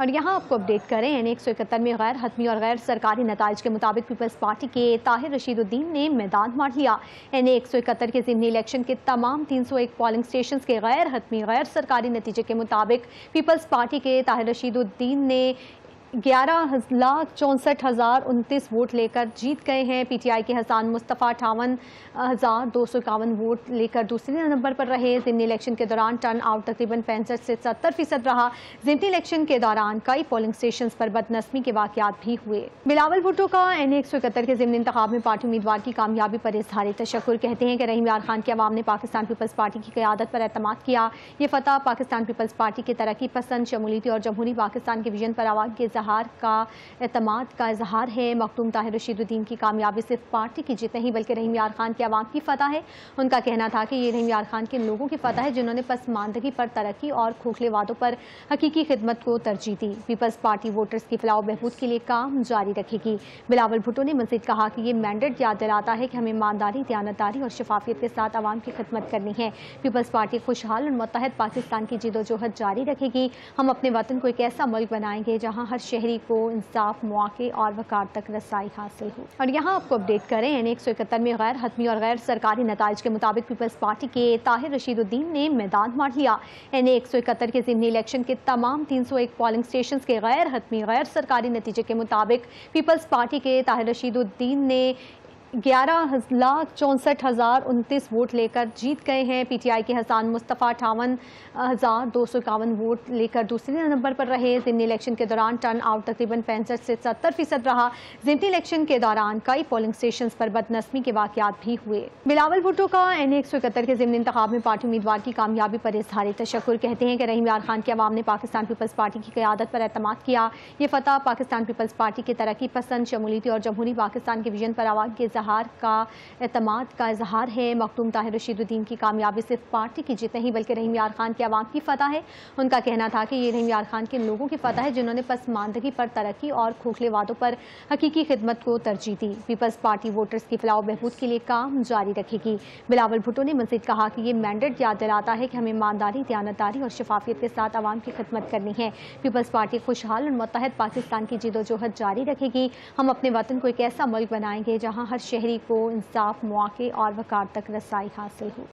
और यहाँ आपको अपडेट करें, NA-171 में गैर हतमी और गैर सरकारी नताइज के मुताबिक पीपल्स पार्टी के ताहिर रशीदुद्दीन ने मैदान मार लिया। NA-171 के ज़िमनी इलेक्शन के तमाम 301 पोलिंग स्टेशन के गैर हतमी गैर सरकारी नतीजे के मुताबिक पीपल्स पार्टी के ताहिर रशीदुद्दीन ने 11,64,029 वोट लेकर जीत गए हैं। PTI के हसन मुस्तफ़ा 58,251 वोट लेकर दूसरे नंबर पर रहे। ज़िमनी इलेक्शन के दौरान टर्न आउट तकरीबन 65 से 70% रहा। ज़िमनी इलेक्शन के दौरान कई पोलिंग स्टेशन पर बदनस्मी के वाक़यात भी हुए। बिलावल भुट्टो का NA-171 के ज़िमनी इंतखाब में पार्टी उम्मीदवार की कामयाबी पर इज़हार तशक्कुर। कहते हैं कि रहीम यार खान की आवाम ने पाकिस्तान पीपल्स पार्टी की क़यादत पर एतमाद किया। ये फतह पाकिस्तान पीपल्स पार्टी की तरक्की पसंद, शमूलियती और जमहूरी पाकिस्तान के विजन पर आवाम के एतमाद का इजहार है। मखदूम ताहिर रशीदुद्दीन की कामयाबी सिर्फ पार्टी की जीत नहीं बल्कि रहीम यार खान की आवाम की फतह है। उनका कहना था कि ये रहीम यार खान के लोगों की फतह है जिन्होंने पसमानदगी पर तरक्की और खोखले वादों पर हकीकी खिदमत को तरजीह दी। पीपल्स पार्टी वोटर्स की फलाह बहबूद के लिए काम जारी रखेगी। बिलावल भुट्टो ने मजीद कहा कि ये मैंडेट याद दिलाता है कि हमें ईमानदारी, दयानतदारी और शफाफियत के साथ आवाम की खिदमत करनी है। पीपल्स पार्टी खुशहाल और मुतहद पाकिस्तान की जिदोजहद जारी रखेगी। हम अपने वतन को एक ऐसा मुल्क बनाएंगे जहाँ हर शहरी को इंसाफ, मौके और वकार तक रसाई हासिल हो। और यहाँ आपको अपडेट करें, NA-171 में गैर हतमी और गैर सरकारी नताइज के मुताबिक पीपल्स पार्टी के ताहिर रशीदुद्दीन ने मैदान मार लिया। NA-171 के ज़िमनी इलेक्शन के तमाम 301 पोलिंग स्टेशन के गैर हतमी गैर सरकारी नतीजे के मुताबिक पीपल्स पार्टी के ताहिर रशीदुद्दीन ने 11,64,029 वोट लेकर जीत गए हैं। PTI के हसन मुस्तफ़ा 58,251 वोट लेकर दूसरे नंबर पर रहे। ज़िमनी इलेक्शन के दौरान टर्न आउट तकरीबन 65 से 70% रहा। ज़िमनी इलेक्शन के दौरान कई पोलिंग स्टेशन पर बदनस्मी के वाक़यात भी हुए। बिलावल भुट्टो का NA-171 के ज़िमनी इंतखाब में पार्टी उम्मीदवार की कामयाबी पर इज़हार तशक्कुर। कहते हैं कि रहीम यार खान की आवाम ने पाकिस्तान पीपल्स पार्टी की क़यादत पर एतमाद किया। ये फतह पाकिस्तान पीपल्स पार्टी की तरक्की पसंद, शमूलियती और जमहूरी पाकिस्तान के विजन पर आवाम के एतमाद का इजहार है। मखदूम ताहिर रशीदुद्दीन की कामयाबी सिर्फ पार्टी की जीत नहीं बल्कि रहीम यार खान की आवाम की फतह है। उनका कहना था कि ये रहीम यार खान के लोगों की फतह है जिन्होंने पसमानदगी पर तरक्की और खोखले वादों पर हकीकी खिदमत को तरजीह दी। पीपल्स पार्टी वोटर्स की फलाह बहबूद के लिए काम जारी रखेगी। बिलावल भुट्टो ने मजीद कहा कि ये मैंडेट याद दिलाता है कि हमें ईमानदारी, दयानतदारी और शफाफियत के साथ आवाम की खिदमत करनी है। पीपल्स पार्टी खुशहाल और मुतहद पाकिस्तान की जिदोजहद जारी रखेगी। हम अपने वतन को एक ऐसा मुल्क बनाएंगे जहाँ हर शहरी को इंसाफ, मौके और वकार तक रसाई हासिल हो।